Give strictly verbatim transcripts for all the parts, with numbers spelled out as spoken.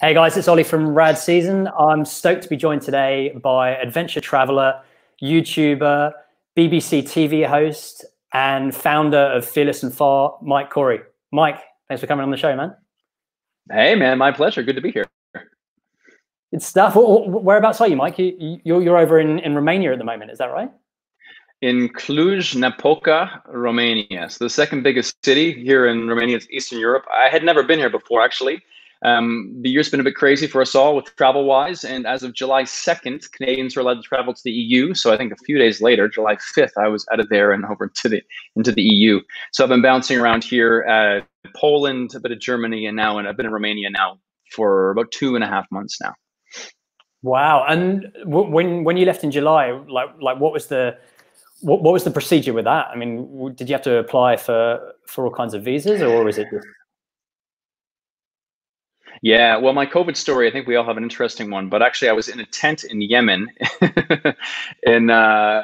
Hey guys, it's Oli from Rad Season. I'm stoked to be joined today by adventure traveler, YouTuber, B B C T V host, and founder of Fearless and Far, Mike Corey. Mike, thanks for coming on the show, man. Hey man, my pleasure. Good to be here. Good stuff. Whereabouts are you, Mike? You're you're over in in Romania at the moment, is that right? In Cluj-Napoca, Romania. So the second biggest city here in Romania. It's Eastern Europe. I had never been here before, actually. Um, the year's been a bit crazy for us all with travel-wise, and as of July second, Canadians were allowed to travel to the E U. So I think a few days later, July fifth, I was out of there and over to the into the E U. So I've been bouncing around here, uh, Poland, a bit of Germany, and now, and I've been in Romania now for about two and a half months now. Wow! And w when when you left in July, like like what was the What, what was the procedure with that? I mean, did you have to apply for for all kinds of visas, or was it just... Yeah, well, my COVID story, I think we all have an interesting one, but actually I was in a tent in Yemen in, uh,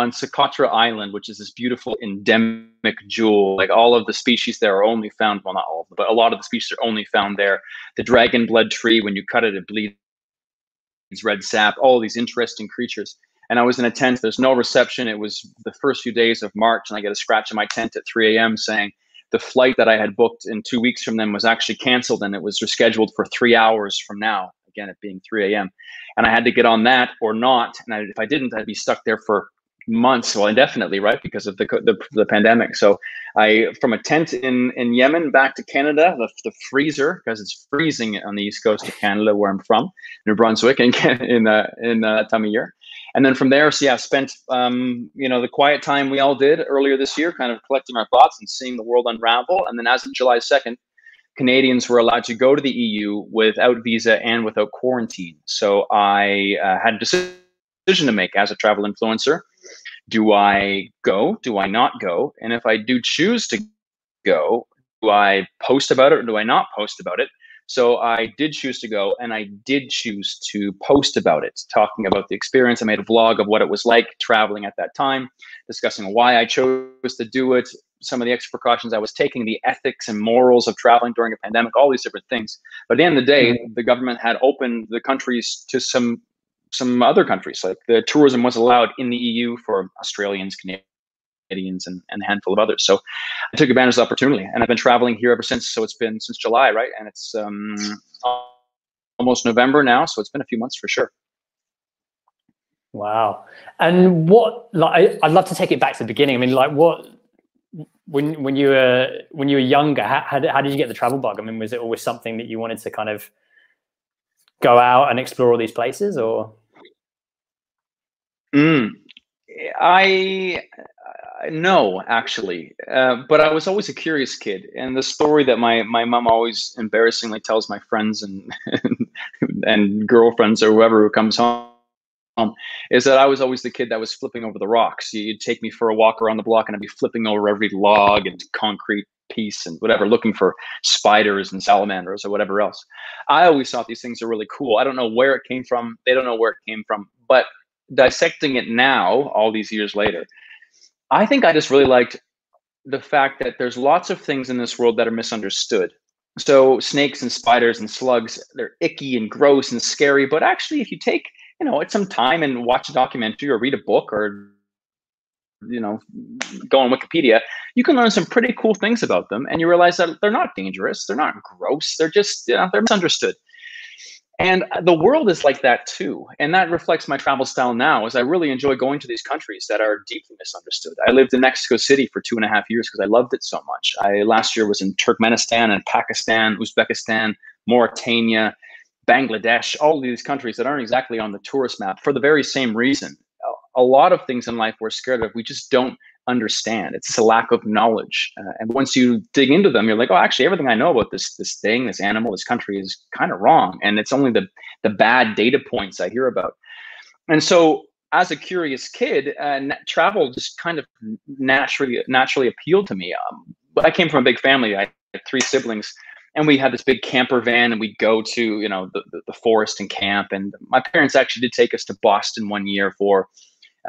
on Socotra Island, which is this beautiful endemic jewel. Like all of the species there are only found, well, not all of them, but a lot of the species are only found there. The dragon blood tree, when you cut it, it bleeds red sap, all these interesting creatures. And I was in a tent. There's no reception. It was the first few days of March, and I get a scratch in my tent at three A M saying the flight that I had booked in two weeks from them was actually canceled, and it was rescheduled for three hours from now, again, it being three A M And I had to get on that or not. And I, if I didn't, I'd be stuck there for months, well, indefinitely, right, because of the, the, the pandemic. So I, from a tent in, in Yemen back to Canada, the, the freezer, because it's freezing on the east coast of Canada, where I'm from, New Brunswick, in, in, uh, in uh, that time of year. And then from there, so yeah, spent, um, you know, the quiet time we all did earlier this year, kind of collecting our thoughts and seeing the world unravel. And then as of July second, Canadians were allowed to go to the E U without visa and without quarantine. So I uh, had a decision to make as a travel influencer. Do I go? Do I not go? And if I do choose to go, do I post about it or do I not post about it? So I did choose to go, and I did choose to post about it, talking about the experience. I made a vlog of what it was like traveling at that time, discussing why I chose to do it, some of the extra precautions I was taking, the ethics and morals of traveling during a pandemic, all these different things. But at the end of the day, the government had opened the countries to some some other countries. Like the tourism was allowed in the E U for Australians, Canadians, Canadians and, and a handful of others. So I took advantage of the opportunity, and I've been traveling here ever since. So it's been since July, right? And it's um, almost November now. So it's been a few months for sure. Wow. And what, like, I'd love to take it back to the beginning. I mean, like what, when, when you were, when you were younger, how, how, did, how did you get the travel bug? I mean, was it always something that you wanted to kind of go out and explore all these places, or? Mm. I, No, actually, uh, but I was always a curious kid, and the story that my my mom always embarrassingly tells my friends and and girlfriends or whoever who comes home is that I was always the kid that was flipping over the rocks. You'd take me for a walk around the block, and I'd be flipping over every log and concrete piece and whatever, looking for spiders and salamanders or whatever else. I always thought these things are really cool. I don't know where it came from. They don't know where it came from, but dissecting it now, all these years later, I think I just really liked the fact that there's lots of things in this world that are misunderstood. So snakes and spiders and slugs, they're icky and gross and scary. But actually, if you take, you know, some time and watch a documentary or read a book or, you know, go on Wikipedia, you can learn some pretty cool things about them. And you realize that they're not dangerous. They're not gross. They're just, you know, they're misunderstood. And the world is like that too. And that reflects my travel style now, as I really enjoy going to these countries that are deeply misunderstood. I lived in Mexico City for two and a half years because I loved it so much. I last year was in Turkmenistan and Pakistan, Uzbekistan, Mauritania, Bangladesh, all of these countries that aren't exactly on the tourist map for the very same reason. A lot of things in life we're scared of, we just don't understand. It's just a lack of knowledge. Uh, and once you dig into them, you're like, oh, actually, everything I know about this this thing, this animal, this country is kind of wrong. And it's only the, the bad data points I hear about. And so as a curious kid, uh, travel just kind of naturally, naturally appealed to me. Um, but I came from a big family. I had three siblings. And we had this big camper van, and we'd go to, you know, the, the, the forest and camp. And my parents actually did take us to Boston one year for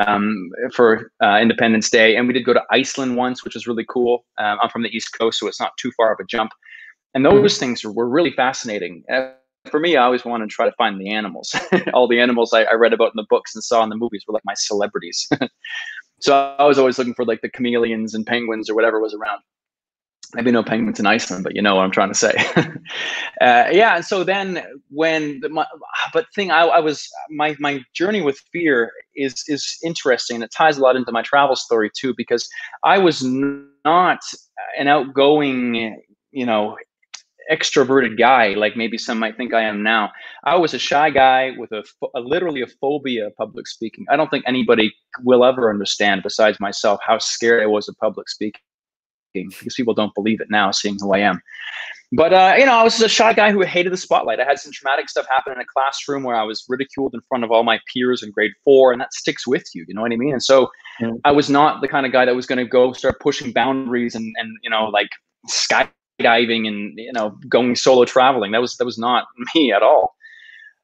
um for uh Independence Day, and we did go to Iceland once, which was really cool. um, I'm from the East Coast, so it's not too far of a jump, and those mm-hmm. things were really fascinating. uh, for me, I always want to try to find the animals. All the animals I, I read about in the books and saw in the movies were like my celebrities. So I was always looking for like the chameleons and penguins or whatever was around. Maybe no penguins in Iceland, but you know what I'm trying to say. uh, yeah. And so then when, the, my, but thing I, I was, my, my journey with fear is, is interesting. It ties a lot into my travel story too, because I was not an outgoing, you know, extroverted guy, like maybe some might think I am now. I was a shy guy with a, a literally a phobia of public speaking. I don't think anybody will ever understand besides myself how scared I was of public speaking, because people don't believe it now, seeing who I am. But uh, you know, I was just a shy guy who hated the spotlight. I had some traumatic stuff happen in a classroom where I was ridiculed in front of all my peers in grade four, and that sticks with you. You know what I mean? And so yeah. I was not the kind of guy that was going to go start pushing boundaries and and you know like sky. diving and you know going solo traveling. That was that was not me at all.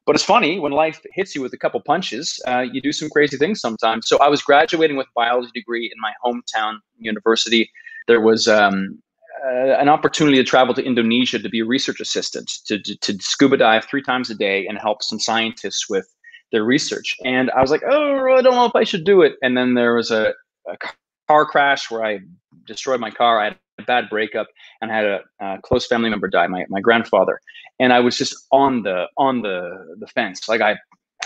But it's funny, when life hits you with a couple punches, uh, you do some crazy things sometimes. So I was graduating with a biology degree in my hometown university. There was um, uh, an opportunity to travel to Indonesia to be a research assistant, to, to, to scuba dive three times a day and help some scientists with their research. And I was like, oh, I don't know if I should do it. And then there was a, a car crash where I destroyed my car. I had a bad breakup, and I had a uh, close family member die, my, my grandfather. And I was just on the on the the fence. Like I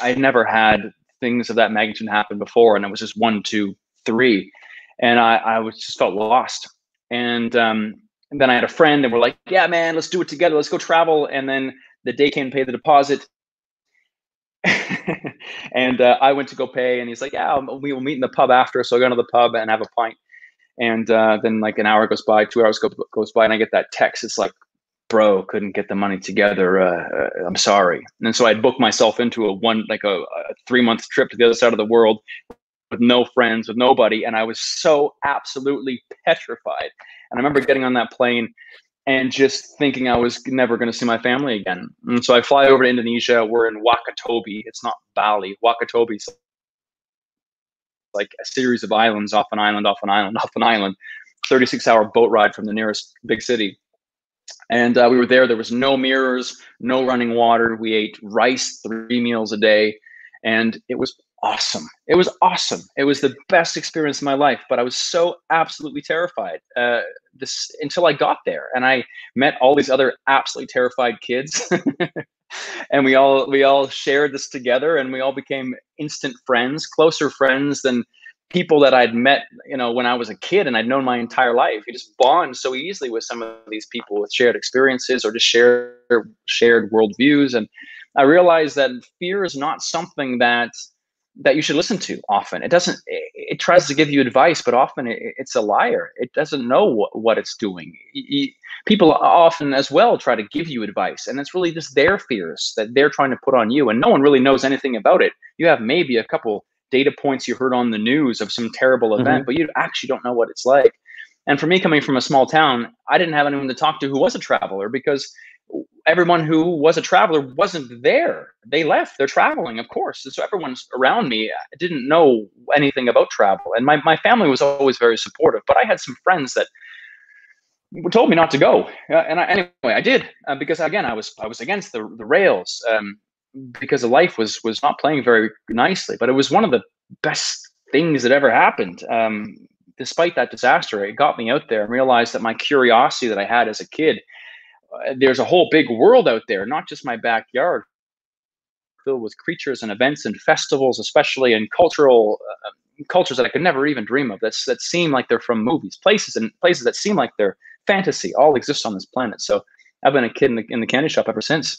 I never had things of that magnitude happen before, and it was just one, two, three, and I I was just felt lost. And, um, and then I had a friend, and we're like, yeah, man, let's do it together. Let's go travel. And then the day came, pay the deposit. And uh, I went to go pay, and he's like, yeah, we will meet in the pub after. So I go to the pub and have a pint. And uh, then like an hour goes by, two hours go, goes by, and I get that text. It's like, bro, couldn't get the money together. Uh, I'm sorry. And then, so I booked myself into a one, like a, a three month trip to the other side of the world with no friends, with nobody. And I was so absolutely petrified. And I remember getting on that plane and just thinking I was never going to see my family again. And so I fly over to Indonesia. We're in Wakatobi. It's not Bali. Wakatobi is like a series of islands, off an island, off an island, off an island, thirty-six hour boat ride from the nearest big city. And uh, we were there. There was no mirrors, no running water. We ate rice three meals a day. And it was awesome. It was awesome. It was the best experience of my life. But I was so absolutely terrified uh, this until I got there. And I met all these other absolutely terrified kids. And we all we all shared this together, and we all became instant friends, closer friends than people that I'd met, you know, when I was a kid and I'd known my entire life. You just bond so easily with some of these people with shared experiences or just shared shared worldviews. And I realized that fear is not something that that you should listen to often. It doesn't. It, it tries to give you advice, but often it, it's a liar. It doesn't know what, what it's doing. It, people often as well try to give you advice, and it's really just their fears that they're trying to put on you, and no one really knows anything about it. You have maybe a couple data points you heard on the news of some terrible event, mm-hmm. but you actually don't know what it's like. And for me, coming from a small town, I didn't have anyone to talk to who was a traveler, because everyone who was a traveler wasn't there. They left. They're traveling, of course. And so everyone around me didn't know anything about travel. And my, my family was always very supportive. But I had some friends that told me not to go. Uh, and I, anyway, I did. Uh, because, again, I was I was against the, the rails. Um, because the life was, was not playing very nicely. But it was one of the best things that ever happened. Um, despite that disaster, it got me out there and realized that my curiosity that I had as a kid, there's a whole big world out there, not just my backyard, filled with creatures and events and festivals, especially, and cultural uh, cultures that I could never even dream of. That's that seem like they're from movies, places and places that seem like they're fantasy all exist on this planet. So I've been a kid in the, in the candy shop ever since.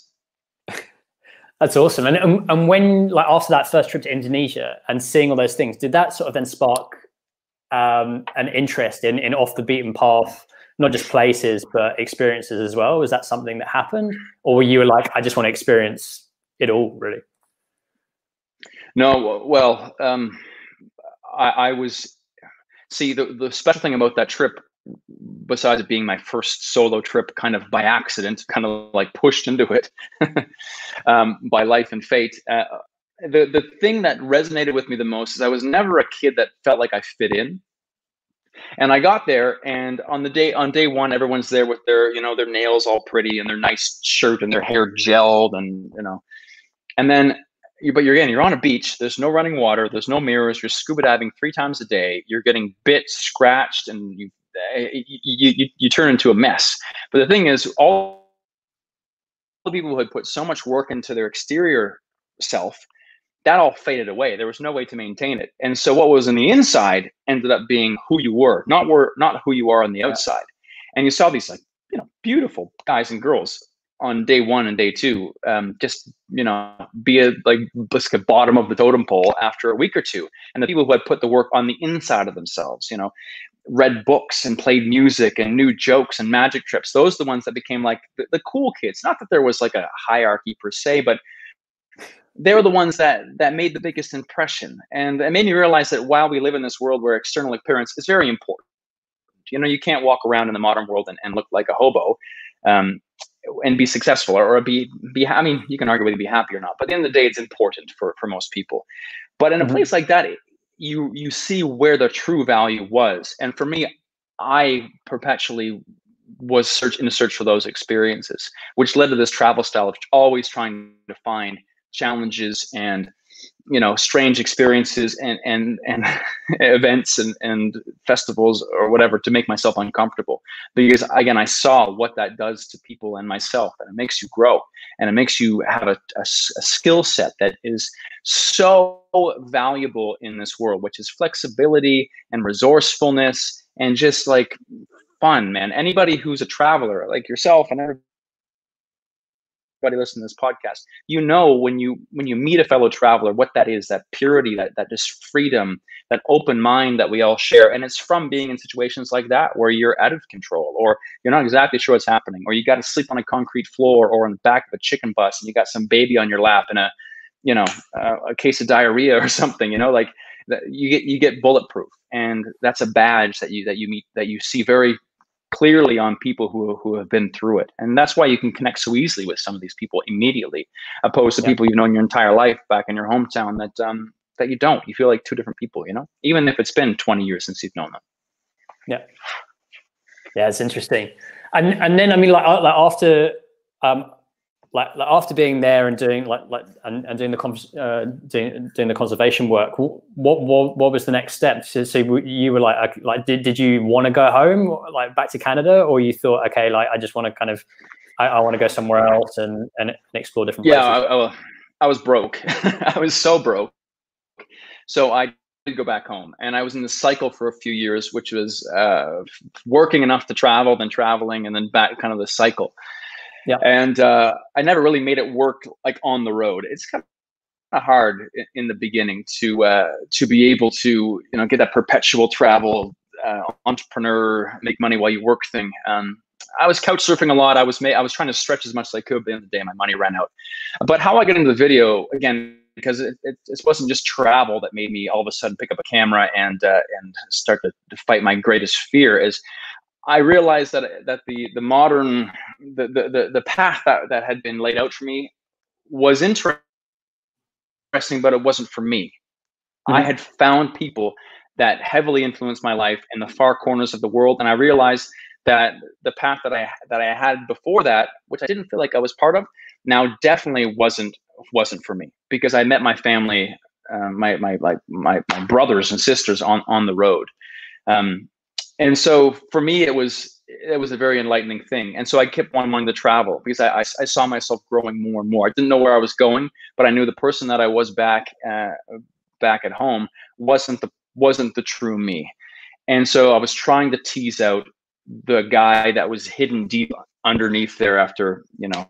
That's awesome. And and when, like, after that first trip to Indonesia and seeing all those things, did that sort of then spark um, an interest in in off the beaten path? Not just places, but experiences as well. Was that something that happened? Or were you like, I just want to experience it all, really? No, well, um, I, I was, see, the, the special thing about that trip, besides it being my first solo trip, kind of by accident, kind of like pushed into it um, by life and fate, uh, the, the thing that resonated with me the most is I was never a kid that felt like I fit in. And I got there, and on the day on day one, everyone's there with their, you know, their nails all pretty and their nice shirt and their hair gelled, and you know, and then you, but you're again, you're on a beach. There's no running water. There's no mirrors. You're scuba diving three times a day. You're getting bit, scratched, and you you you, you turn into a mess. But the thing is, all the people who had put so much work into their exterior self, that all faded away. There was no way to maintain it. And so what was in the inside ended up being who you were, not were not who you are on the outside. And you saw these, like, you know, beautiful guys and girls on day one and day two, um, just, you know, be a, like, like a bottom of the totem pole after a week or two. And the people who had put the work on the inside of themselves, you know, read books and played music and knew jokes and magic trips, those are the ones that became like the, the cool kids. Not that there was like a hierarchy per se, but they were the ones that that made the biggest impression. And it made me realize that while we live in this world where external appearance is very important, you know, you can't walk around in the modern world and, and look like a hobo um, and be successful or, or be, be, I mean, you can argue whether you be happy or not, but at the end of the day, it's important for, for most people. But in a place like that, you, you see where the true value was. And for me, I perpetually was search, in a search for those experiences, which led to this travel style of always trying to find challenges and, you know, strange experiences and and and events and and festivals or whatever to make myself uncomfortable, because again, I saw what that does to people and myself, and it makes you grow, and it makes you have a, a, a skill set that is so valuable in this world, which is flexibility and resourcefulness and just like fun, man. Anybody who's a traveler like yourself and everybody listening to this podcast, you know, when you when you meet a fellow traveler, what that is, that purity, that that just freedom, that open mind that we all share. And it's from being in situations like that where you're out of control, or you're not exactly sure what's happening, or you got to sleep on a concrete floor or on the back of a chicken bus, and you got some baby on your lap and a, you know, a, a case of diarrhea or something, you know, like that. You get you get bulletproof, and that's a badge that you that you meet that you see very clearly on people who who have been through it. And that's why you can connect so easily with some of these people immediately, opposed to yeah. people you've known your entire life back in your hometown that um that you don't. You feel like two different people, you know, even if it's been twenty years since you've known them. Yeah. Yeah, it's interesting. And and then I mean, like, like after um like, like after being there and doing like like and, and doing the uh, doing doing the conservation work, what what what was the next step? So, so you were like like did did you want to go home, like back to Canada, or you thought, okay, like I just want to kind of I, I want to go somewhere else and and explore different places? Yeah, I, I, I was broke. I was so broke. So I did go back home, and I was in this cycle for a few years, which was uh, working enough to travel, then traveling, and then back, kind of the cycle. Yeah. And uh, I never really made it work like on the road. It's kind of hard in, in the beginning to uh, to be able to, you know, get that perpetual travel, uh, entrepreneur, make money while you work thing. Um, I was couch surfing a lot. I was ma I was trying to stretch as much as I could. But at the end of the day, my money ran out. But how I got into the video, again, because it, it, it wasn't just travel that made me all of a sudden pick up a camera and uh, and start to, to fight my greatest fear is, I realized that that the the modern the the the path that, that had been laid out for me was interesting, but it wasn't for me. Mm-hmm. I had found people that heavily influenced my life in the far corners of the world, and I realized that the path that I that I had before that, which I didn't feel like I was part of, now definitely wasn't wasn't for me, because I met my family, uh, my my like my, my brothers and sisters on on the road. Um, And so for me, it was it was a very enlightening thing. And so I kept wanting to travel, because I, I, I saw myself growing more and more. I didn't know where I was going, but I knew the person that I was back uh, back at home wasn't the wasn't the true me. And so I was trying to tease out the guy that was hidden deep underneath there after, you know,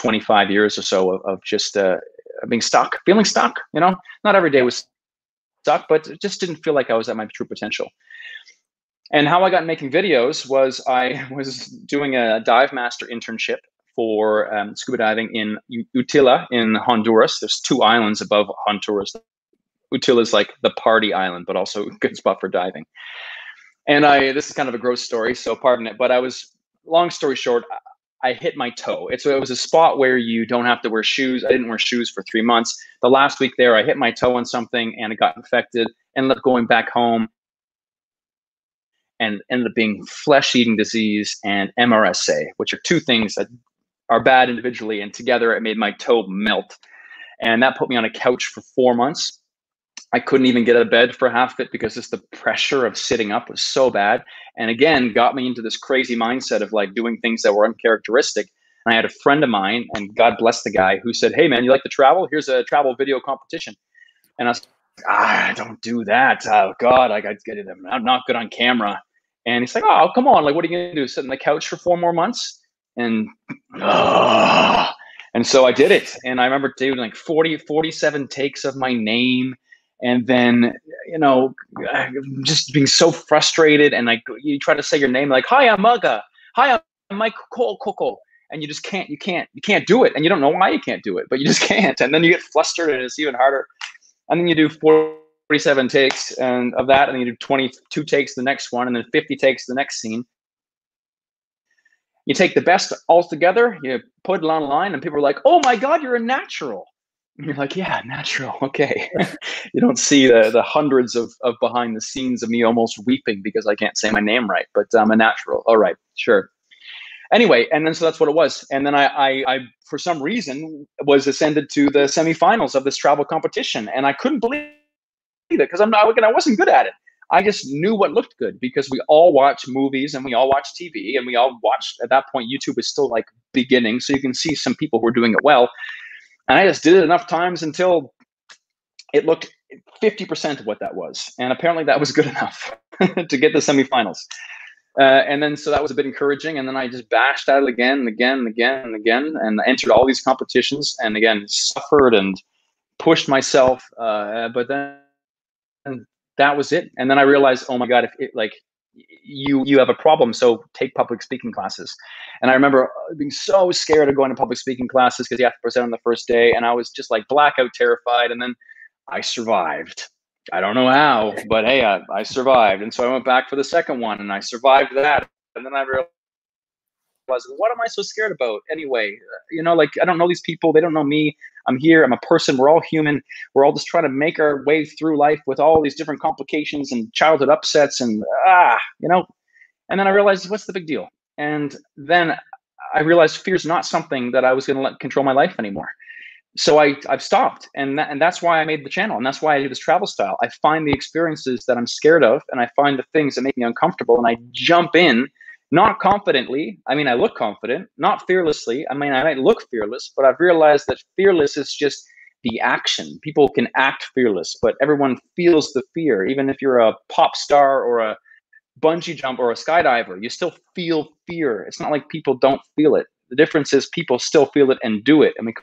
twenty-five years or so of, of just uh, being stuck, feeling stuck. You know, not every day was stuck, but it just didn't feel like I was at my true potential. And how I got making videos was I was doing a dive master internship for um, scuba diving in Utila in Honduras. There's two islands above Honduras. Utila is like the party island, but also a good spot for diving. And I, this is kind of a gross story, so pardon it, but I was, long story short, I hit my toe. It's, it was a spot where you don't have to wear shoes. I didn't wear shoes for three months. The last week there, I hit my toe on something and it got infected, ended up going back home. and ended up being flesh-eating disease and M R S A, which are two things that are bad individually, and together it made my toe melt. And that put me on a couch for four months. I couldn't even get out of bed for half of it because just the pressure of sitting up was so bad. And again, got me into this crazy mindset of like doing things that were uncharacteristic. And I had a friend of mine, and God bless the guy, who said, "Hey man, you like to travel? Here's a travel video competition." And I was like, "Ah, don't do that. Oh God, I got get it. I'm not good on camera." And he's like, "Oh, come on. Like, what are you going to do? Sit on the couch for four more months?" And, uh, and so I did it. And I remember doing like forty, forty-seven takes of my name. And then, you know, just being so frustrated. And like, you try to say your name, like, "Hi, I'm Mugga. Hi, I'm Mike Coco." And you just can't, you can't, you can't do it. And you don't know why you can't do it, but you just can't. And then you get flustered and it's even harder. And then you do forty-seven takes and of that. And then you do twenty-two takes the next one, and then fifty takes the next scene. You take the best all together, you put it online, and people are like, "Oh my God, you're a natural." And you're like, "Yeah, natural. Okay." You don't see the, the hundreds of, of behind the scenes of me almost weeping because I can't say my name right, but I'm a natural. All right, sure. Anyway, and then so that's what it was. And then I, I, I for some reason, was ascended to the semifinals of this travel competition. And I couldn't believe it because I'm not, I wasn't good at it. I just knew what looked good because we all watch movies and we all watch T V and we all watched, at that point, YouTube was still like beginning. So you can see some people who are doing it well. And I just did it enough times until it looked fifty percent of what that was. And apparently that was good enough to get the semifinals. Uh, and then, so that was a bit encouraging. And then I just bashed at it again and again and again and again, and entered all these competitions and again, suffered and pushed myself. Uh, but then, and that was it. And then I realized, oh my God, if it, like you, you have a problem. So take public speaking classes. And I remember being so scared of going to public speaking classes because you have to present on the first day. And I was just like blackout terrified. And then I survived. I don't know how, but hey, I, I survived. And so I went back for the second one and I survived that. And then I realized, what am I so scared about anyway? You know, like, I don't know these people. They don't know me. I'm here. I'm a person. We're all human. We're all just trying to make our way through life with all these different complications and childhood upsets and, ah, you know. And then I realized, what's the big deal? And then I realized fear is not something that I was going to let control my life anymore. So I, I've stopped, and, that, and that's why I made the channel, and that's why I do this travel style. I find the experiences that I'm scared of, and I find the things that make me uncomfortable, and I jump in, not confidently. I mean, I look confident, not fearlessly. I mean, I might look fearless, but I've realized that fearless is just the action. People can act fearless, but everyone feels the fear. Even if you're a pop star or a bungee jump or a skydiver, you still feel fear. It's not like people don't feel it. The difference is people still feel it and do it. I mean,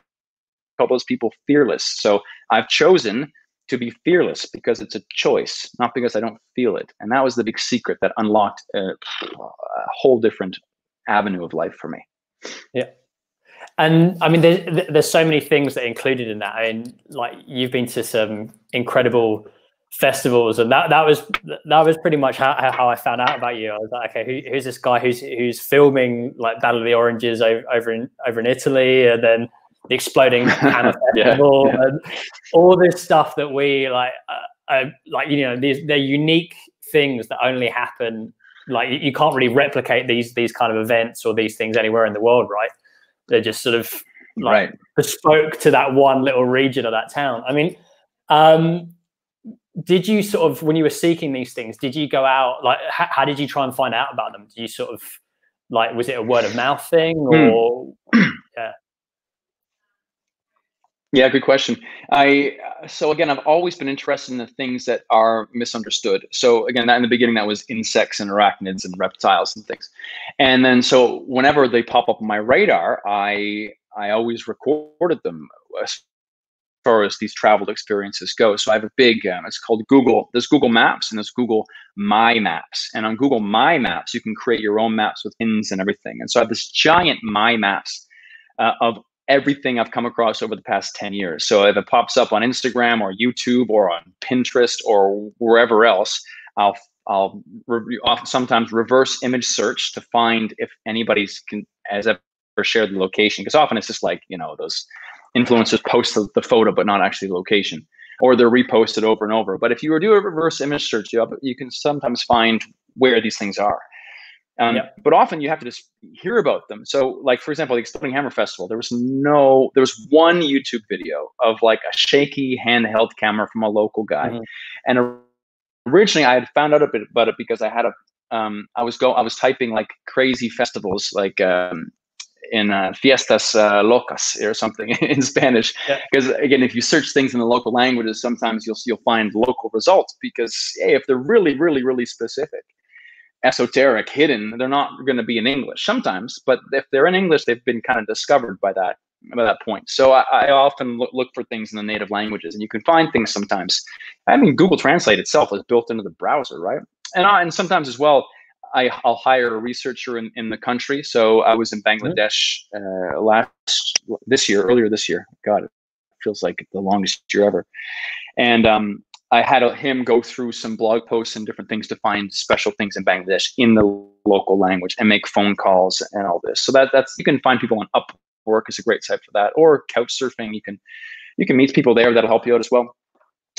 call those people fearless. So I've chosen to be fearless because it's a choice, not because I don't feel it. And that was the big secret that unlocked a, a whole different avenue of life for me. Yeah. And I mean, there's, there's so many things that are included in that. I mean, like, you've been to some incredible festivals, and that, that was, that was pretty much how, how I found out about you. I was like, okay, who, who's this guy who's, who's filming like Battle of the Oranges over, over in, over in Italy. And then the Exploding Hammer Festival, yeah, yeah. And all this stuff that we like, uh, uh, like, you know, these, they're unique things that only happen. Like, you, you can't really replicate these, these kind of events or these things anywhere in the world. Right. They're just sort of like right. bespoke to that one little region of that town. I mean, um, did you sort of, when you were seeking these things, did you go out, like, how, how did you try and find out about them? Did you sort of like, was it a word of mouth thing or, yeah. Yeah, good question. I so again, I've always been interested in the things that are misunderstood. So again, that in the beginning, that was insects and arachnids and reptiles and things. And then so whenever they pop up on my radar, I I always recorded them as far as these traveled experiences go. So I have a big, um, it's called Google. There's Google Maps and there's Google My Maps. And on Google My Maps, you can create your own maps with pins and everything. And so I have this giant My Maps uh, of everything I've come across over the past ten years. So if it pops up on Instagram or YouTube or on Pinterest or wherever else, I'll I'll re sometimes reverse image search to find if anybody's can, has ever shared the location. Because often it's just like, you know, those influencers post the, the photo, but not actually the location, or they're reposted over and over. But if you were to do a reverse image search, you, you can sometimes find where these things are. Um, yeah. But often you have to just hear about them. So, like, for example, the Exploding Hammer Festival, there was no, there was one YouTube video of like a shaky handheld camera from a local guy. Mm-hmm. And originally I had found out a bit about it because I had a, um, I was go, I was typing like crazy festivals, like um, in uh, fiestas uh, locas or something in Spanish. Because yeah. again, if you search things in the local languages, sometimes you'll you'll find local results because hey, if they're really, really, really specific, esoteric, hidden, they're not going to be in English sometimes, but if they're in English, they've been kind of discovered by that by that point. So I, I often look, look for things in the native languages, and you can find things sometimes. I mean, Google Translate itself is built into the browser, right? And I, and sometimes as well, I, I'll hire a researcher in, in the country. So I was in Bangladesh uh, last this year, earlier this year. God, it feels like the longest year ever. And um, I had a, him go through some blog posts and different things to find special things in Bangladesh in the local language and make phone calls and all this. So that that's you can find people on Upwork is a great site for that, or couch surfing. You can you can meet people there that'll help you out as well.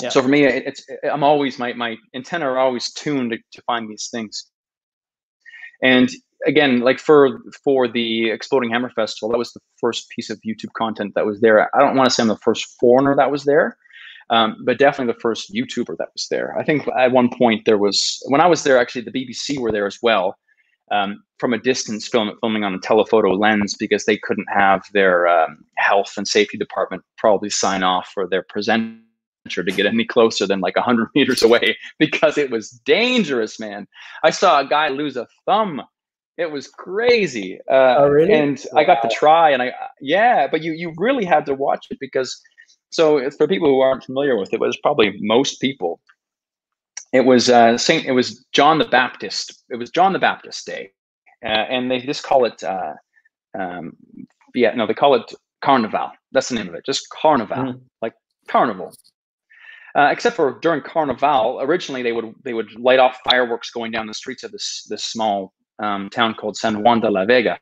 Yeah. So for me, it, it's I'm always my my antenna are always tuned to, to find these things. And again, like for for the Exploding Hammer Festival, that was the first piece of YouTube content that was there. I don't want to say I'm the first foreigner that was there. Um, but definitely the first YouTuber that was there. I think at one point there was, when I was there, actually the B B C were there as well, um, from a distance film, filming on a telephoto lens because they couldn't have their um, health and safety department probably sign off for their presenter to get any closer than like one hundred meters away because it was dangerous, man. I saw a guy lose a thumb. It was crazy. Uh, oh, really? And wow. I got to try and I, yeah, but you, you really had to watch it because so for people who aren't familiar with it, but it's probably most people, it was uh, Saint. It was John the Baptist. It was John the Baptist Day, uh, and they just call it. Uh, um, yeah, no, they call it Carnival. That's the name of it. Just Carnival, mm. like carnival. Uh, except for during Carnival, originally they would they would light off fireworks going down the streets of this this small um, town called San Juan de la Vega.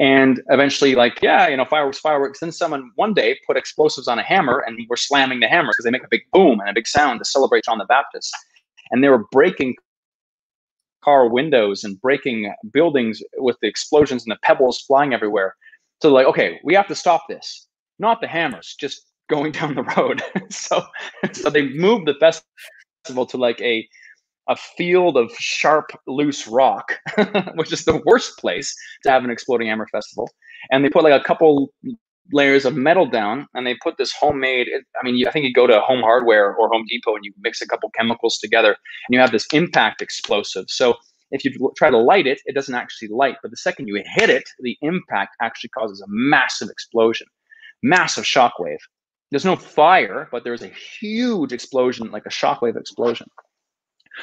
And eventually, like, yeah, you know, fireworks, fireworks. Then someone one day put explosives on a hammer and were slamming the hammer because they make a big boom and a big sound to celebrate John the Baptist. And they were breaking car windows and breaking buildings with the explosions and the pebbles flying everywhere. So like, okay, we have to stop this. Not the hammers, just going down the road. so so they moved the festival to like a a field of sharp, loose rock, which is the worst place to have an Exploding Hammer Festival. And they put like a couple layers of metal down and they put this homemade, I mean, I think you go to Home Hardware or Home Depot and you mix a couple chemicals together and you have this impact explosive. So if you try to light it, it doesn't actually light, but the second you hit it, the impact actually causes a massive explosion, massive shockwave. There's no fire, but there's a huge explosion, like a shockwave explosion.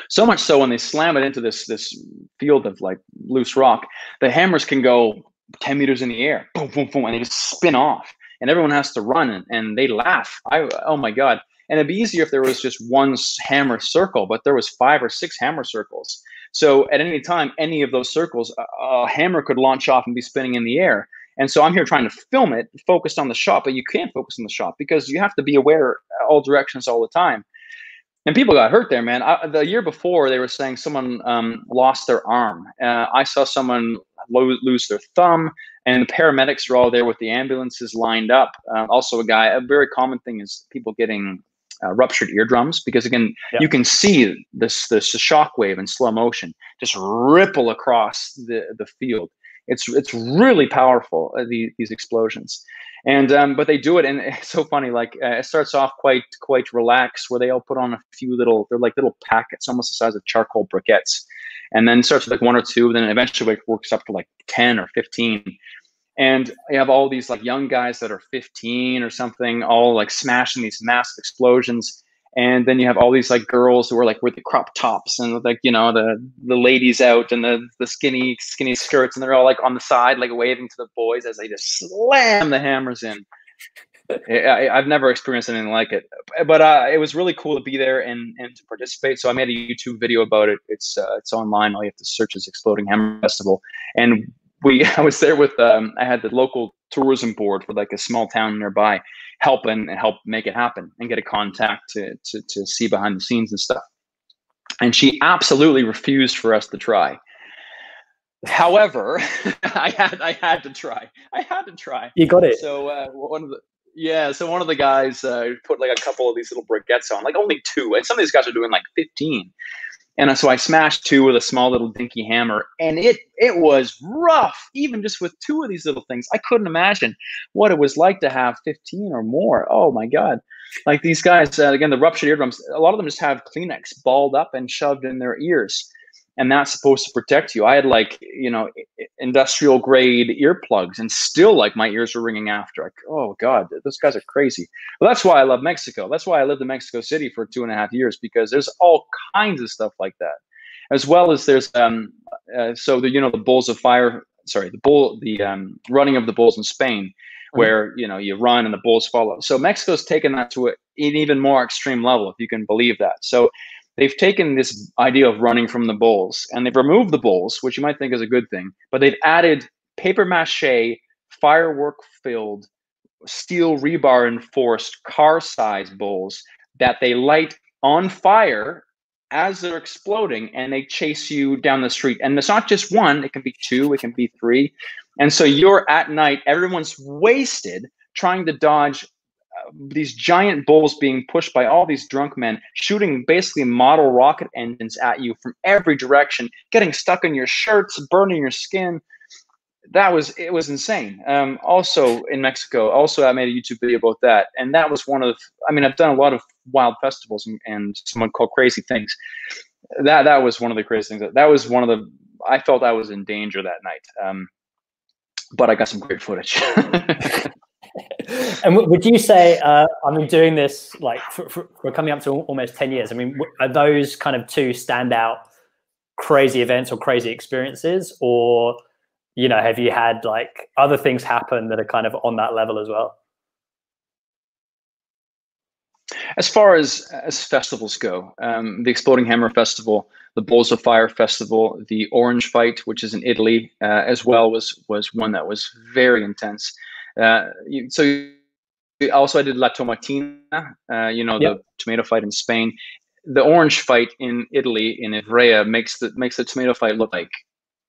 So much so when they slam it into this this field of like loose rock, the hammers can go ten meters in the air, boom, boom, boom, and they just spin off. And everyone has to run, and, and they laugh. I oh my god! And it'd be easier if there was just one hammer circle, but there was five or six hammer circles. So at any time, any of those circles, a, a hammer could launch off and be spinning in the air. And so I'm here trying to film it, focused on the shot, but you can't focus on the shot because you have to be aware all directions all the time. And people got hurt there, man. I, the year before, they were saying someone um, lost their arm. Uh, I saw someone lo lose their thumb, and the paramedics were all there with the ambulances lined up. Uh, also, a guy, a very common thing is people getting uh, ruptured eardrums because, again, yeah. you can see this, this shockwave in slow motion just ripple across the, the field. It's it's really powerful, uh, the, these explosions, and um, but they do it, and it's so funny. Like uh, it starts off quite quite relaxed, where they all put on a few little, they're like little packets, almost the size of charcoal briquettes, and then starts with like one or two, then eventually it works up to like ten or fifteen, and you have all these like young guys that are fifteen or something, all like smashing these massive explosions. And then you have all these like girls who are like with the crop tops and like, you know, the the ladies out and the the skinny skinny skirts, and they're all like on the side like waving to the boys as they just slam the hammers in. I, I've never experienced anything like it, but uh, it was really cool to be there and and to participate. So I made a YouTube video about it. It's uh, it's online. All you have to search is Exploding Hammer Festival. And we I was there with um, I had the local tourism board for like a small town nearby, helping and help make it happen and get a contact to, to, to see behind the scenes and stuff. And she absolutely refused for us to try. However, I had I had to try. I had to try. You got it. So uh, one of the yeah. So one of the guys uh, put like a couple of these little briquettes on, like only two, and some of these guys are doing like fifteen. And so I smashed two with a small little dinky hammer, and it it was rough. Even just with two of these little things, I couldn't imagine what it was like to have fifteen or more. Oh my God! Like these guys uh, again, the ruptured eardrums. A lot of them just have Kleenex balled up and shoved in their ears, and that's supposed to protect you. I had like you know industrial grade earplugs, and still like my ears were ringing after. Like, oh God, those guys are crazy. Well, that's why I love Mexico. That's why I lived in Mexico City for two and a half years because there's all kinds of stuff like that, as well as there's um uh, so the you know the bulls of fire. Sorry, the bull the um running of the bulls in Spain, where you know you run and the bulls follow. So Mexico's taken that to an even more extreme level, if you can believe that. So they've taken this idea of running from the bulls, and they've removed the bulls, which you might think is a good thing, but they've added paper mache, firework-filled, steel rebar-enforced, car-sized bulls that they light on fire as they're exploding, and they chase you down the street. And it's not just one, it can be two, it can be three. And so you're at night, everyone's wasted trying to dodge these giant bulls being pushed by all these drunk men, shooting basically model rocket engines at you from every direction, getting stuck in your shirts, burning your skin. That was, it was insane. Um, also in Mexico, also I made a YouTube video about that. And that was one of, I mean, I've done a lot of wild festivals and, and someone called crazy things. That, that was one of the crazy things. That, that was one of the, I felt I was in danger that night. Um, but I got some great footage. And would you say, uh, I mean, doing this, like, for, for, we're coming up to almost ten years. I mean, are those kind of two standout crazy events or crazy experiences? Or, you know, have you had, like, other things happen that are kind of on that level as well? As far as, as festivals go, um, the Exploding Hammer Festival, the Bulls of Fire Festival, the Orange Fight, which is in Italy, uh, as well, was, was one that was very intense. Uh, you, so you, also I did La Tomatina, uh, you know, yep. The tomato fight in Spain. The orange fight in Italy, in Ivrea, makes the, makes the tomato fight look like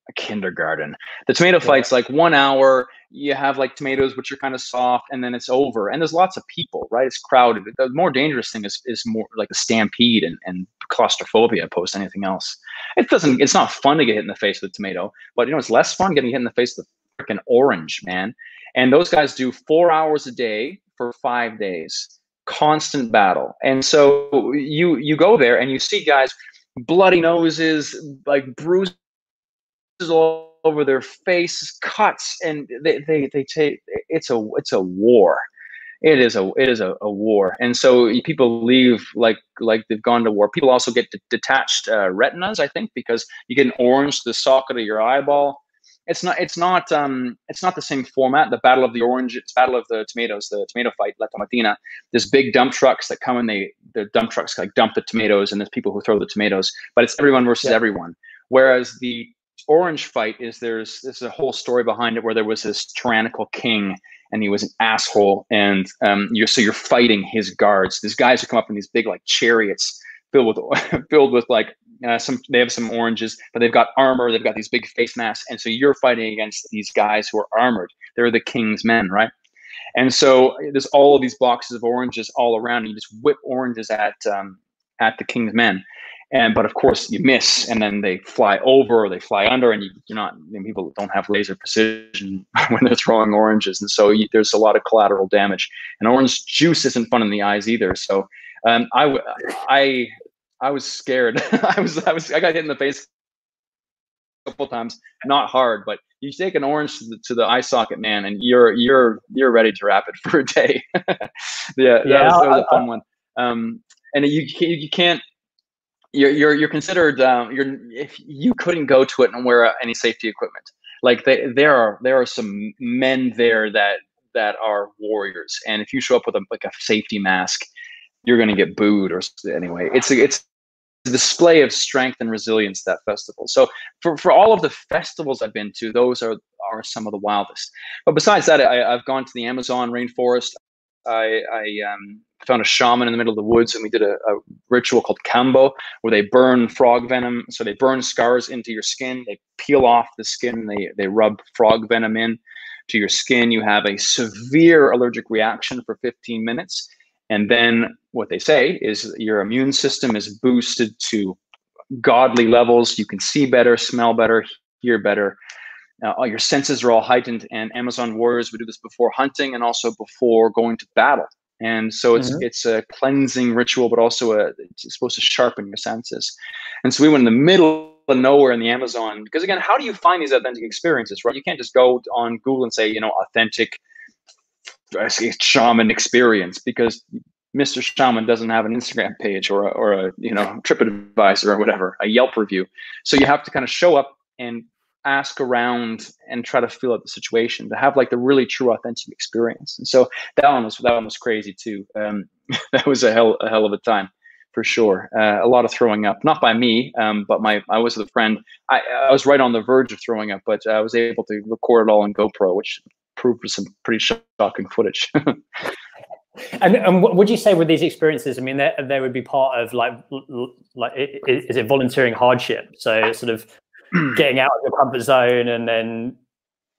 a kindergarten. The tomato yeah. fight's like one hour. You have like tomatoes, which are kind of soft, and then it's over. And there's lots of people, right? It's crowded. The more dangerous thing is, is more like a stampede and, and claustrophobia post anything else. It doesn't, it's not fun to get hit in the face with a tomato, but you know, it's less fun getting hit in the face with a freaking orange, man. And those guys do four hours a day for five days, constant battle. And so you you go there and you see guys, bloody noses, like bruises all over their faces, cuts, and they they they take it's a it's a war. It is a it is a, a war. And so people leave like like they've gone to war. People also get detached uh, retinas, I think, because you get an orange to the socket of your eyeball. It's not. It's not. Um. It's not the same format. The Battle of the Oranges, Battle of the Tomatoes, the tomato fight, La Tomatina. There's big dump trucks that come and they, the dump trucks like dump the tomatoes, and there's people who throw the tomatoes. But it's everyone versus yeah. everyone. Whereas the orange fight is there's there's a whole story behind it where there was this tyrannical king and he was an asshole, and um. You're so you're fighting his guards. These guys who come up in these big like chariots filled with filled with like. Uh, some they have some oranges, but they've got armor. They've got these big face masks, and so you're fighting against these guys who are armored. They're the king's men, right? And so there's all of these boxes of oranges all around, and you just whip oranges at um, at the king's men. And but of course you miss, and then they fly over or they fly under, and you, you're not. And people don't have laser precision when they're throwing oranges, and so you, there's a lot of collateral damage. And orange juice isn't fun in the eyes either. So um, I I. I was scared. I was, I was, I got hit in the face a couple times, not hard, but you take an orange to the, to the eye socket, man, and you're, you're, you're ready to wrap it for a day. yeah. yeah that, was, that was a fun one. Um, and you, you can't, you're, you're, you're considered, um, you're, if you couldn't go to it and wear any safety equipment, like they, there are, there are some men there that, that are warriors. And if you show up with a, like a safety mask, you're going to get booed or anyway, it's a, it's a display of strength and resilience, that festival. So for, for all of the festivals I've been to, those are, are some of the wildest. But besides that, I, I've gone to the Amazon rainforest. I, I um, found a shaman in the middle of the woods, and we did a, a ritual called cambo, where they burn frog venom. So they burn scars into your skin. They peel off the skin. They, they rub frog venom in to your skin. You have a severe allergic reaction for fifteen minutes. And then what they say is your immune system is boosted to godly levels. You can see better, smell better, hear better. Uh, all your senses are all heightened. And Amazon warriors would do this before hunting and also before going to battle. And so it's mm-hmm. it's a cleansing ritual, but also a, it's supposed to sharpen your senses. And so we went in the middle of nowhere in the Amazon, because again, how do you find these authentic experiences, right? You can't just go on Google and say, you know, authentic shaman experience, because Mister Shaman doesn't have an Instagram page or a, or a you know TripAdvisor or whatever, a Yelp review. So you have to kind of show up and ask around and try to feel out the situation to have like the really true authentic experience. And so that one was that one was crazy too. Um, that was a hell a hell of a time for sure. Uh, a lot of throwing up, not by me, um, but my I was with a friend. I, I was right on the verge of throwing up, but I was able to record it all on GoPro, which proved some pretty shocking footage. And, and what would you say with these experiences? I mean, there, there would be part of like, like, is it volunteering hardship? So sort of getting out of your comfort zone and then,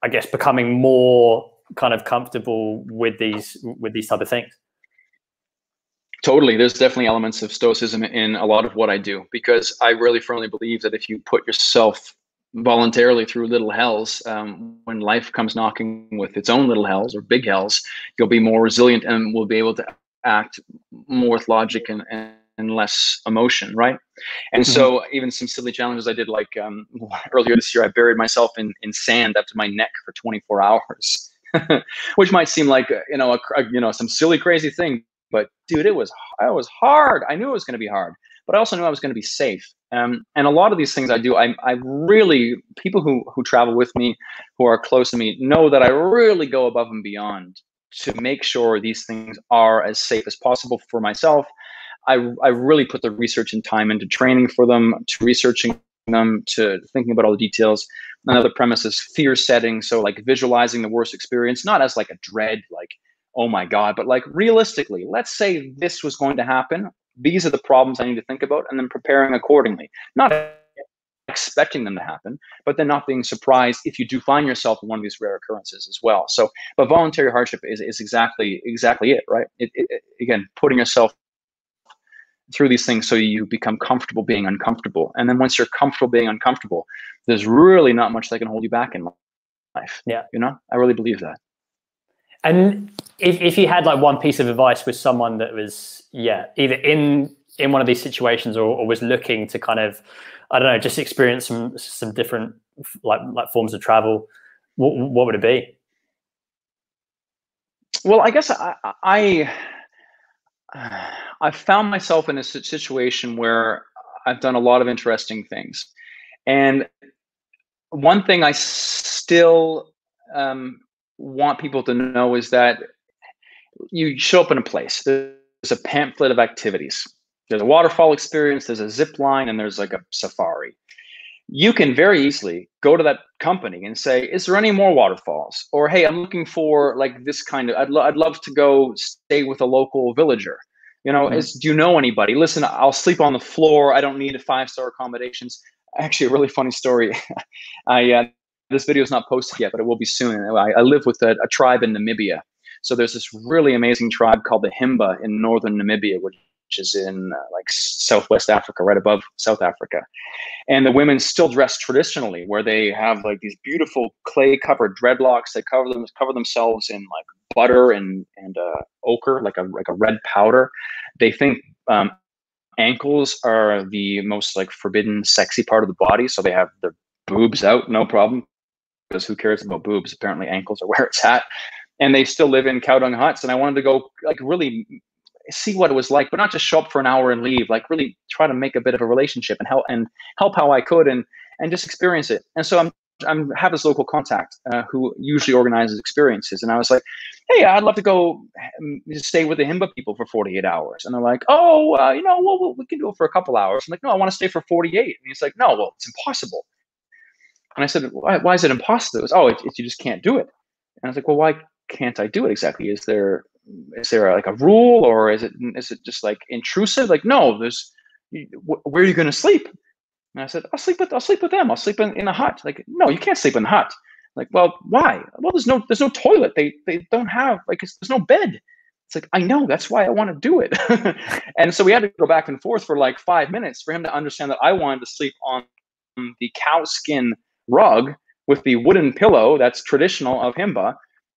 I guess, becoming more kind of comfortable with these with these type of things. Totally. There's definitely elements of stoicism in a lot of what I do, because I really firmly believe that if you put yourself voluntarily through little hells, um, when life comes knocking with its own little hells or big hells, you'll be more resilient and will be able to act more with logic and, and, and less emotion, right? And mm-hmm. so even some silly challenges I did, like um, earlier this year, I buried myself in, in sand up to my neck for twenty-four hours, which might seem like, you know, a, you know, some silly, crazy thing, but dude, it was, it was hard. I knew it was going to be hard, but I also knew I was going to be safe. Um, and a lot of these things I do, I, I really, people who, who travel with me, who are close to me, know that I really go above and beyond to make sure these things are as safe as possible for myself. I, I really put the research and time into training for them, to researching them, to thinking about all the details. Another premise is fear setting. So like visualizing the worst experience, not as like a dread, like, oh my God, but like realistically, let's say this was going to happen. These are the problems I need to think about, and then preparing accordingly, not expecting them to happen, but then not being surprised if you do find yourself in one of these rare occurrences as well. So, but voluntary hardship is, is exactly, exactly it, right? It, it, again, putting yourself through these things so you become comfortable being uncomfortable. And then once you're comfortable being uncomfortable, there's really not much that can hold you back in life. Yeah. You know, I really believe that. And if, if you had like one piece of advice with someone that was, yeah, either in in one of these situations or, or was looking to kind of, I don't know, just experience some some different like like forms of travel, what, what would it be? Well, I guess I I, I found myself in a situation where I've done a lot of interesting things, and one thing I still um, want people to know is that you show up in a place, there's a pamphlet of activities, there's a waterfall experience, there's a zip line, and there's like a safari. You can very easily go to that company and say, is there any more waterfalls? Or, hey, I'm looking for like this kind of, I'd, lo- I'd love to go stay with a local villager. You know, mm-hmm. is, do you know anybody? Listen, I'll sleep on the floor. I don't need five-star accommodations. Actually, a really funny story. I, uh, this video is not posted yet, but it will be soon. I, I live with a, a tribe in Namibia. So there's this really amazing tribe called the Himba in northern Namibia, which is in uh, like Southwest Africa, right above South Africa. And the women still dress traditionally, where they have like these beautiful clay-covered dreadlocks. They cover them, cover themselves in like butter and and uh, ochre, like a like a red powder. They think um, ankles are the most like forbidden, sexy part of the body, so they have their boobs out, no problem. Because who cares about boobs? Apparently ankles are where it's at. And they still live in cow dung huts. And I wanted to go like really see what it was like, but not just show up for an hour and leave, like really try to make a bit of a relationship and help and help how I could and and just experience it. And so I'm I'm have this local contact uh, who usually organizes experiences. And I was like, hey, I'd love to go stay with the Himba people for forty-eight hours. And they're like, oh, uh, you know, well, we can do it for a couple hours. I'm like, no, I want to stay for forty-eight. And he's like, no, well, it's impossible. And I said, why, why is it impossible? It was, oh, it, it, you just can't do it. And I was like, well, why can't I do it exactly? Is there is there like a rule, or is it is it just like intrusive? Like, no, there's, where are you going to sleep? And I said, I'll sleep with I'll sleep with them. I'll sleep in, in a hut. Like, no, you can't sleep in a hut. Like, well, why? Well, there's no there's no toilet. They they don't have like it's, there's no bed. It's like, I know, that's why I want to do it. And so we had to go back and forth for like five minutes for him to understand that I wanted to sleep on the cow skin rug with the wooden pillow that's traditional of Himba.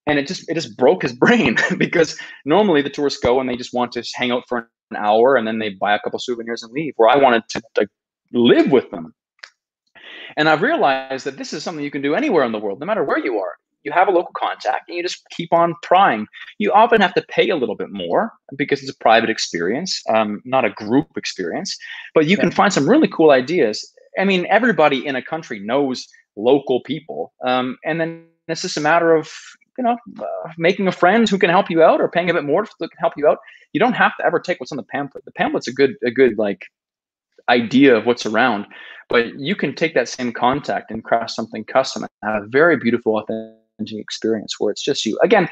And it just it just broke his brain, because normally the tourists go and they just want to hang out for an hour and then they buy a couple souvenirs and leave, where I wanted to like live with them. And I've realized that this is something you can do anywhere in the world, no matter where you are. You have a local contact and you just keep on prying. You often have to pay a little bit more because it's a private experience, um, not a group experience, but you yeah. can find some really cool ideas. I mean, everybody in a country knows local people. Um, and then it's just a matter of, you know, uh, making a friend who can help you out, or paying a bit more to help you out. You don't have to ever take what's on the pamphlet. The pamphlet's a good, a good like idea of what's around, but you can take that same contact and craft something custom and have a very beautiful, authentic experience where it's just you. Again,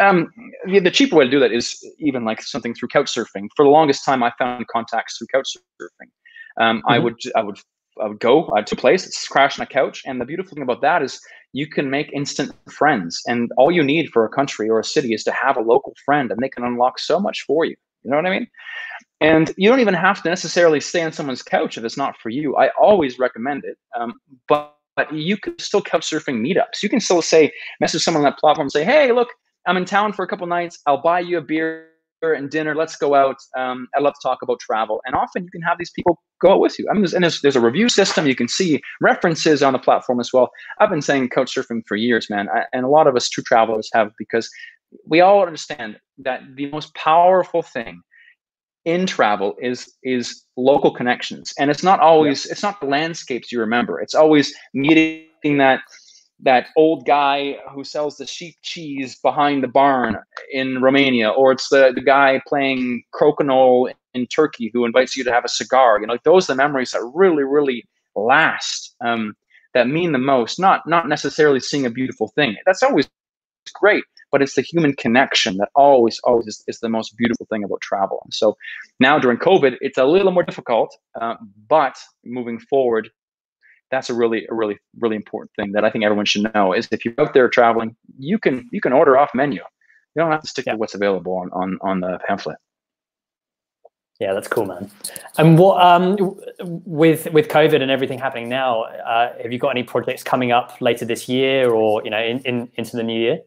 um, the, the cheaper way to do that is even like something through couch surfing. For the longest time, I found contacts through couch surfing. Um, mm-hmm. I would, I would, I would go to a place, crash on a couch, and the beautiful thing about that is you can make instant friends. And all you need for a country or a city is to have a local friend, and they can unlock so much for you. You know what I mean? And you don't even have to necessarily stay on someone's couch if it's not for you. I always recommend it, um, but. But you can still couch surfing meetups. You can still say, message someone on that platform and say, hey, look, I'm in town for a couple nights. I'll buy you a beer and dinner. Let's go out. Um, I'd love to talk about travel. And often you can have these people go out with you. I mean, there's, and there's, there's a review system. You can see references on the platform as well. I've been saying couch surfing for years, man. I, and a lot of us true travelers have, because we all understand that the most powerful thing in travel is is local connections. And it's not always, yeah. it's not the landscapes you remember. It's always meeting that that old guy who sells the sheep cheese behind the barn in Romania, or it's the, the guy playing crokinole in Turkey who invites you to have a cigar. You know, like those are the memories that really, really last, um, that mean the most, not not necessarily seeing a beautiful thing. That's always great. But it's the human connection that always, always is, is the most beautiful thing about travel. And so now during COVID, it's a little more difficult, uh, but moving forward, that's a really, a really, really important thing that I think everyone should know is if you're out there traveling, you can you can order off menu. You don't have to stick yeah. to what's available on, on, on the pamphlet. Yeah, that's cool, man. And what um, with with COVID and everything happening now, uh, have you got any projects coming up later this year, or you know, in, in into the new year?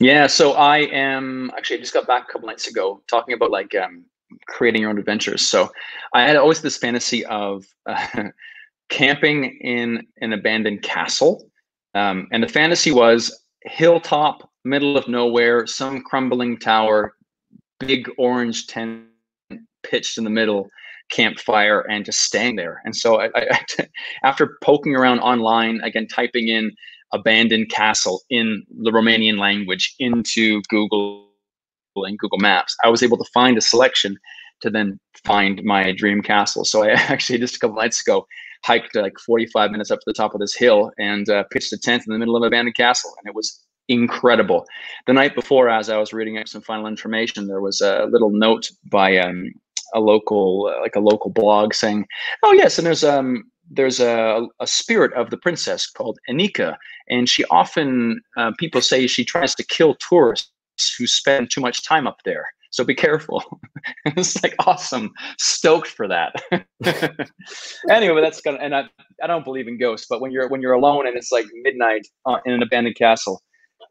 Yeah, so I am actually I just got back a couple nights ago talking about like um, creating your own adventures. So I had always this fantasy of uh, camping in an abandoned castle, um, and the fantasy was hilltop, middle of nowhere, some crumbling tower, big orange tent pitched in the middle, campfire, and just staying there. And so I, I after poking around online again, typing in abandoned castle in the Romanian language into Google and Google Maps, I was able to find a selection to then find my dream castle. So I actually just a couple nights ago hiked like forty-five minutes up to the top of this hill and uh, pitched a tent in the middle of an abandoned castle, and it was incredible. The night before, as I was reading up some final information, there was a little note by um, a local, uh, like a local blog saying, "Oh yes, and there's um." There's a, a spirit of the princess called Anika, and she often, uh, people say she tries to kill tourists who spend too much time up there. So be careful." It's like awesome. Stoked for that. Anyway, that's gonna. And I, I don't believe in ghosts, but when you're when you're alone and it's like midnight uh, in an abandoned castle,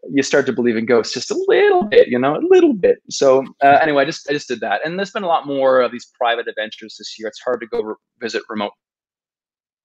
you start to believe in ghosts just a little bit, you know, a little bit. So uh, anyway, I just I just did that, and there's been a lot more of these private adventures this year. It's hard to go re visit remote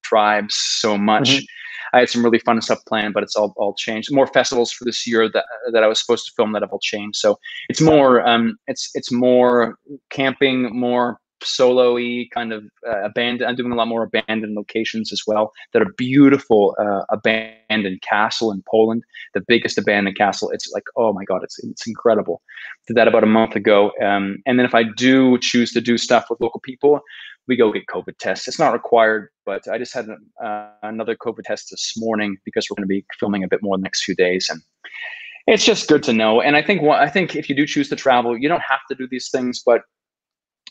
tribes so much. Mm-hmm. I had some really fun stuff planned, but it's all, all changed. More festivals for this year that that I was supposed to film that have all changed. So it's more um it's it's more camping, more solo-y kind of uh, abandoned. I'm doing a lot more abandoned locations as well that are beautiful. Uh, abandoned castle in Poland, the biggest abandoned castle. It's like, oh my God, it's it's incredible. Did that about a month ago. Um, and then if I do choose to do stuff with local people, we go get COVID tests. It's not required, but I just had uh, another COVID test this morning because we're going to be filming a bit more in the next few days. And it's just good to know. And I think what, I think if you do choose to travel, you don't have to do these things, but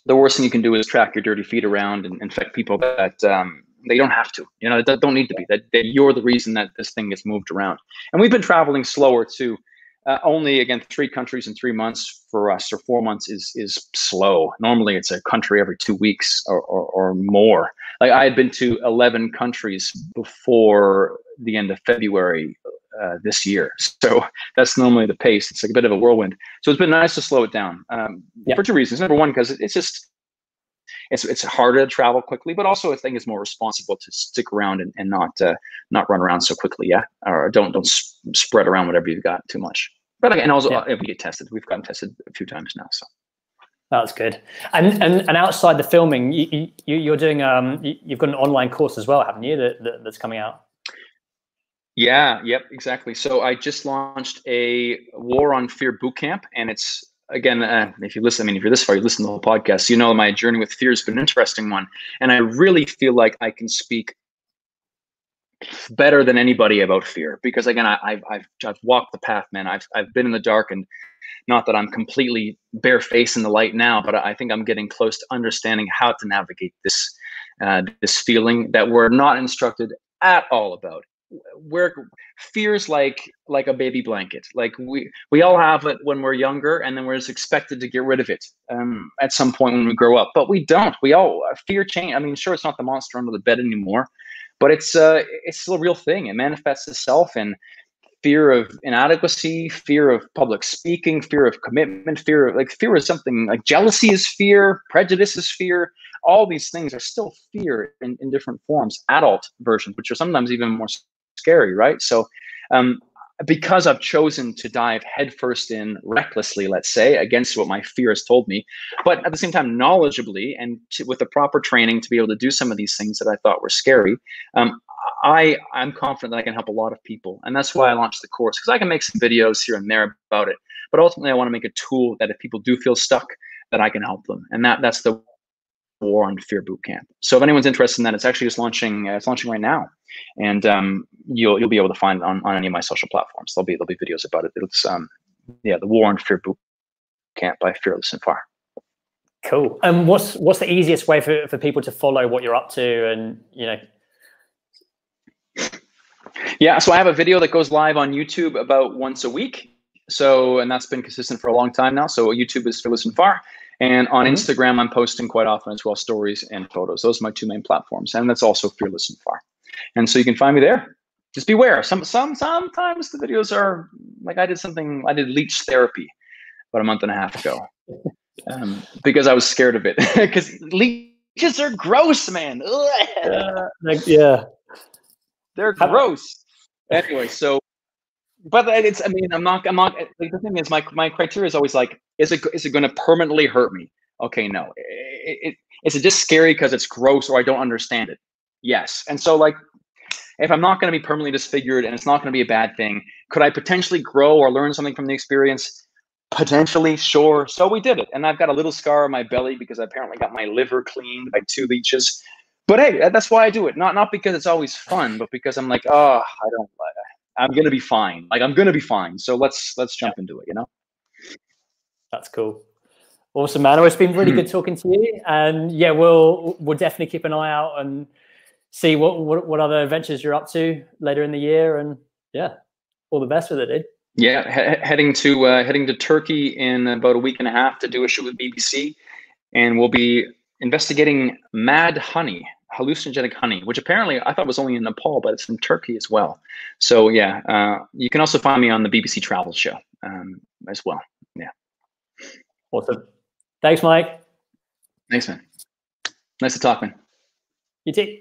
the worst thing you can do is track your dirty feet around and infect people that um, they don't have to, you know, that don't need to be, that, that you're the reason that this thing gets moved around. And we've been traveling slower too. Uh, only again, three countries in three months for us, or four months is is slow. Normally it's a country every two weeks or, or, or more. Like I had been to eleven countries before the end of February uh, this year. So that's normally the pace. It's like a bit of a whirlwind. So it's been nice to slow it down um, yeah. for two reasons. Number one, because it's just, it's it's harder to travel quickly, but also I think it's more responsible to stick around and, and not uh, not run around so quickly. Yeah. Or don't, don't sp spread around whatever you've got too much. But again, also yeah. if we get tested, we've gotten tested a few times now. So that's good. And and, and outside the filming, you, you you're doing um you've got an online course as well, haven't you? That, that that's coming out. Yeah. Yep. Exactly. So I just launched a War on Fear Boot Camp, and it's again, uh, if you listen, I mean, if you're this far, you listen to the whole podcast. You know, my journey with fear has been an interesting one, and I really feel like I can speak better than anybody about fear, because again, I, I've, I've, I've walked the path, man. I've, I've been in the dark, and not that I'm completely barefaced in the light now, but I think I'm getting close to understanding how to navigate this, uh, this feeling that we're not instructed at all about. Where fear's like, like a baby blanket. Like we, we all have it when we're younger, and then we're just expected to get rid of it um, at some point when we grow up, but we don't, we all fear change. I mean, sure, it's not the monster under the bed anymore, but it's uh, it's still a real thing. It manifests itself in fear of inadequacy, fear of public speaking, fear of commitment, fear of like fear is something like jealousy is fear, prejudice is fear. All these things are still fear in, in different forms, adult versions, which are sometimes even more scary, right? So um, because I've chosen to dive headfirst in recklessly, let's say, against what my fear has told me, but at the same time, knowledgeably and to, with the proper training to be able to do some of these things that I thought were scary, um, I, I'm confident that I can help a lot of people. And that's why I launched the course, because I can make some videos here and there about it. But ultimately, I want to make a tool that if people do feel stuck, that I can help them. And that that's the War on Fear Bootcamp. So if anyone's interested in that, it's actually just launching. Uh, it's launching right now, and um, you'll you'll be able to find it on on any of my social platforms. There'll be there'll be videos about it. It's um, yeah, the War on Fear Bootcamp by Fearless and Far. Cool. And um, what's what's the easiest way for for people to follow what you're up to, and you know. Yeah, so I have a video that goes live on YouTube about once a week. So and that's been consistent for a long time now. So YouTube is Fearless and Far. And on Instagram, I'm posting quite often as well, stories and photos. Those are my two main platforms. And that's also Fearless and Far. And so you can find me there. Just beware. Some, some, sometimes the videos are like I did something, I did leech therapy about a month and a half ago um, because I was scared of it. Because leeches are gross, man. Uh, like, yeah. They're gross. Anyway, so. But it's, I mean, I'm not, I'm not, like, the thing is, my, my criteria is always like, is it, is it going to permanently hurt me? Okay, no. It, it, is it just scary because it's gross or I don't understand it? Yes. And so like, if I'm not going to be permanently disfigured and it's not going to be a bad thing, could I potentially grow or learn something from the experience? Potentially, sure. So we did it. And I've got a little scar on my belly because I apparently got my liver cleaned by two leeches. But hey, that's why I do it. Not, not because it's always fun, but because I'm like, oh, I don't like it. I'm going to be fine. Like I'm going to be fine. So let's, let's jump into it, you know? That's cool. Awesome, man. It's been really good talking to you, and yeah, we'll, we'll definitely keep an eye out and see what, what, what other adventures you're up to later in the year. And yeah, all the best with it, dude. Yeah. He heading to, uh, heading to Turkey in about a week and a half to do a shoot with B B C, and we'll be investigating mad honey. Hallucinogenic honey, which apparently I thought was only in Nepal, but it's in Turkey as well. So yeah, uh, you can also find me on the B B C Travel Show um, as well. Yeah. Awesome. Thanks, Mike. Thanks, man. Nice to talk, man. You too.